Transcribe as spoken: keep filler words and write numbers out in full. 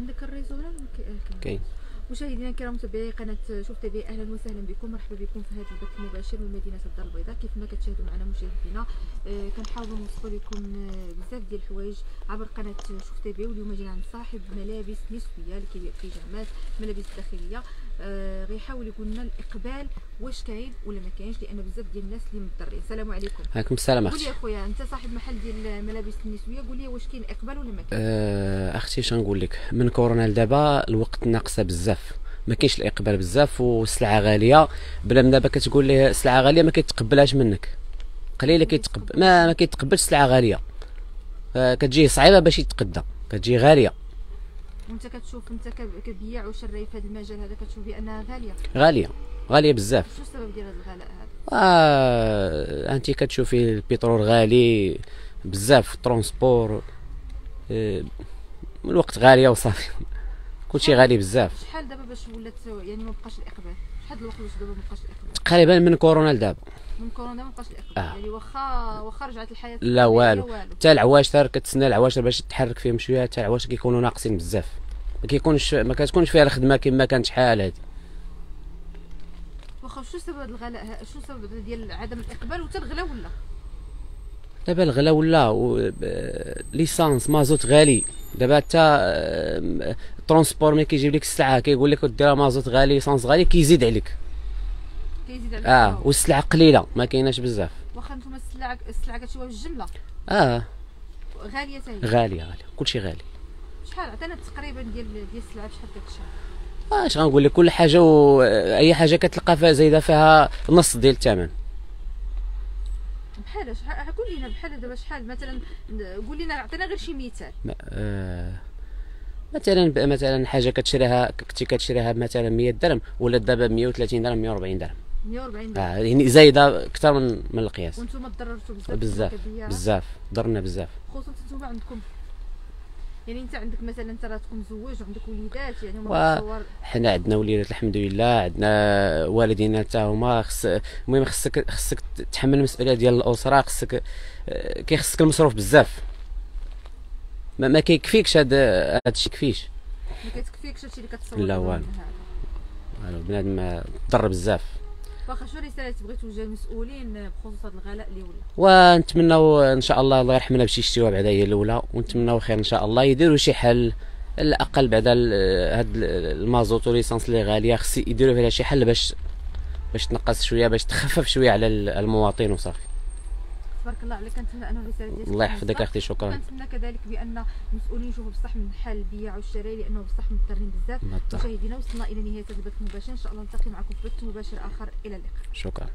عندك الريزو ولا كاين؟ مشاهدينا الكرام متابعي قناه شوف تي في، اهلا وسهلا بكم، مرحبا بكم في هذا البث المباشر من مدينه الدار البيضاء. كيف ما كتشاهدوا معنا مشاهدينا آه كنحاولوا نوصلوا لكم بزاف ديال الحوايج عبر قناه شوف تي في، واليوم جينا عند صاحب ملابس نسويه اللي كيبيع بيجامات ملابس داخليه، آه غيحاول يقول لنا الاقبال واش كاين ولا ما كاينش، لان بزاف ديال الناس اللي مضطرين. السلام عليكم. وعليكم السلام اختي. قول لي اخويا انت صاحب محل ديال الملابس النسويه، قول لي واش كاين اقبال ولا ما كاينش؟ آه اختي شنقول لك، من كورونا لدابا الوقت ناقصه بزاف، ما كاينش الاقبال بزاف والسلعه غاليه. بلا ما دابا كتقول ليه سلعه غاليه ما كيتقبلهاش منك، قليله كيتقبل، ما ما كيتقبلش سلعه غاليه، كتجيه صعيبه باش يتقدى، كتجي غاليه. وانت كتشوف انت كبيع وشري في هذا المجال هذا كتشوف بانها غاليه غاليه غاليه بزاف. شنو السبب ديال هذا الغلاء هذا؟ اه انت كتشوفي البترول غالي بزاف، الترونسبور، آه الوقت غاليه وصافي، كلشي غالي بزاف. شحال دابا باش ولات يعني ما بقاش الاقبال؟ شحال د الوقت باش دابا ما بقاش الاقبال؟ تقريبا من كورونا لدابا. من كورونا ما بقاش الاقبال، آه. يعني واخا واخا رجعت الحياه لا والو، حتى العواشر كتسنى العواشر باش تحرك فيهم شويه، حتى العواشر كيكونوا ناقصين بزاف، ما كيكونش ما كتكونش فيها الخدمه كما كانت شحال هذه. واخا شنو سبب هذا الغلاء؟ شنو سبب ديال عدم الاقبال وحتى الغلا ولا؟ دابا الغلا ولا و... ليسانس مازوت غالي دابا، حتى الترونسبور ملي كيجيب لك السلعه كيقول لك ديرها مازوت غالي ليسانس غالي، كيزيد عليك كيزيد عليك اه والسلعه قليله ما كايناش بزاف. واخا نتوما السلعه السلعه كتشوفها بالجمله اه غاليه حتى هي، غاليه غاليه كلشي غالي. شحال عطينا تقريبا ديال ديال السلعه بشحال كتشحال؟ اه اش غنقول لك، كل حاجه واي حاجه كتلقى فيها زايده فيها نص ديال الثمن. بحال شحال قول لينا بحال دابا شحال مثلا، قول لينا عطينا غير شي مثال. آه مثلا مثلا حاجه كتشريها كنتي كتشريها مثلا مية درهم ولات دابا مية وثلاثين درهم مية وأربعين درهم مية وأربعين درهم، اه يعني زايده اكثر من من القياس. وانتم تضررتوا بزاف بزاف بزاف ضرنا بزاف، خصوصا انتم عندكم يعني انت عندك مثلا انت راتكم مزوج وعندك وليدات يعني هما تصور. حنا عندنا وليدات الحمد لله، عندنا والدينا حتى هما، خص المهم خصك خصك تحمل المسؤوليه ديال الاسره، خصك كيخصك المصروف بزاف، ما, ما كيكفيكش هذا الشيء، كفيش ما كتكفيكش هادشي اللي كتصور. لا والو والو بنادم ضر بزاف. واخا شنو رساله تبغي توجه المسؤولين بخصوص هذا الغلاء اللي ولا؟ ونتمناو ان شاء الله الله يرحمنا بشي شتيوه بعدا هي الاولى، ونتمناو خير ان شاء الله يديروا شي حل على الاقل بعدا هاد المازوت وليسانس اللي غاليه، خص يديروا فيها شي حل باش باش تنقص شويه، باش تخفف شويه على المواطن وصافي. تبارك الله عليك، كنتمنى انه الرساله ديالك الله يحفظك اختي، شكرا. كنتمنى كذلك بان المسؤولين يشوفوا بصح من حل البيع والشراء، لانه بصح مضطرين بزاف. مشاهدينا وصلنا الى نهايه هذا البث المباشر، ان شاء الله نلتقي معكم في بث مباشر اخر، الى اللقاء. شكرا.